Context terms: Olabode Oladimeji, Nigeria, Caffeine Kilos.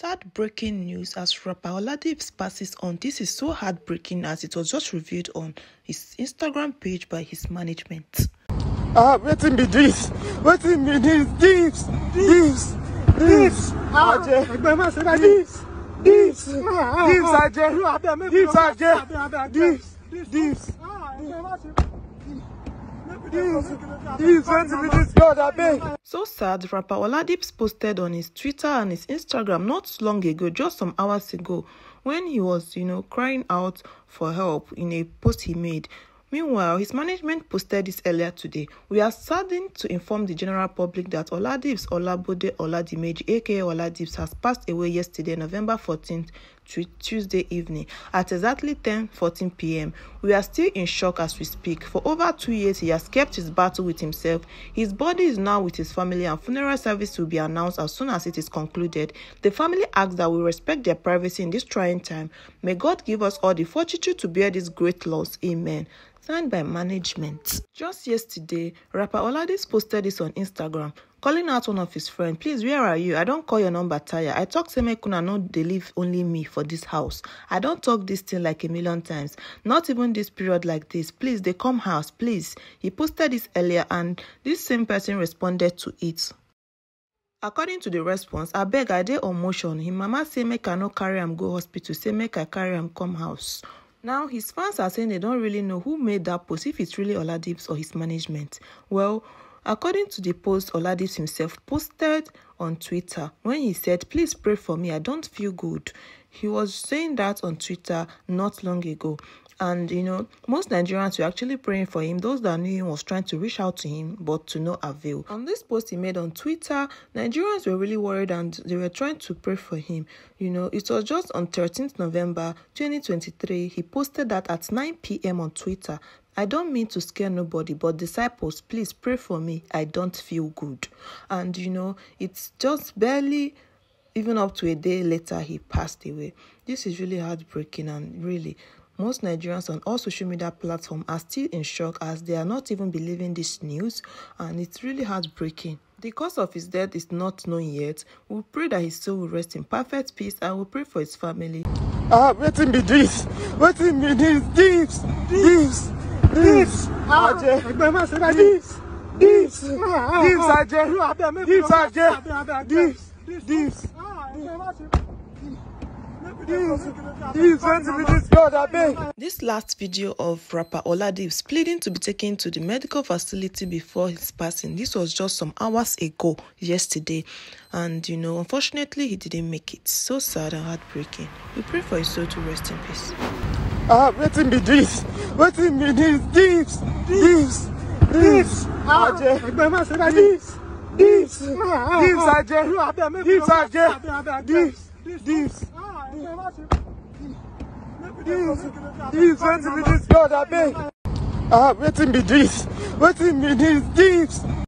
Sad breaking news as rapper Oladimeji passes on. This is so heartbreaking as it was just revealed on his Instagram page by his management. Wetin be this? Wetin be this? This. So sad, rapper Oladimeji posted on his Twitter and his Instagram not long ago, just some hours ago, when he was, crying out for help in a post he made. Meanwhile, his management posted this earlier today. We are saddened to inform the general public that Olabode Oladimeji, aka Oladimeji, has passed away yesterday, November 14th, Tuesday evening, at exactly 10:14 p.m. We are still in shock as we speak. For over 2 years, he has kept his battle with himself. His body is now with his family, and funeral service will be announced as soon as it is concluded. The family asks that we respect their privacy in this trying time. May God give us all the fortitude to bear this great loss. Amen. Signed by management. Just yesterday, rapper Oladimeji posted this on Instagram, calling out one of his friends. Please, where are you? I don't call your number tire. I talk say make una know they leave only me for this house. I don't talk this thing like a million times. Not even this period like this. Please, they come house, please. He posted this earlier and this same person responded to it. According to the response, I beg I dey on motion. His mama say make I no carry him go hospital. Say make I carry him come house. Now, his fans are saying they don't really know who made that post, if it's really Oladimeji or his management. Well, according to the post, Oladimeji himself posted on Twitter when he said, please pray for me, I don't feel good. He was saying that on Twitter not long ago. And, most Nigerians were actually praying for him. Those that knew him was trying to reach out to him, but to no avail. On this post he made on Twitter, Nigerians were really worried and they were trying to pray for him. It was just on 13th November 2023. He posted that at 9 p.m. on Twitter. I don't mean to scare nobody, but disciples, please pray for me. I don't feel good. And, it's just barely... even up to a day later, he passed away. This is really heartbreaking, and really, most Nigerians on all social media platforms are still in shock as they are not even believing this news, and it's really heartbreaking. The cause of his death is not known yet. We pray that his soul will rest in perfect peace, and we pray for his family. Wetin be this? Wetin be this? This last video of rapper Oladimeji pleading to be taken to the medical facility before his passing, this was just some hours ago, yesterday, and unfortunately he didn't make it. So sad and heartbreaking. We pray for his soul to rest in peace. Wetin be this? Wetin be this? Wetin be this?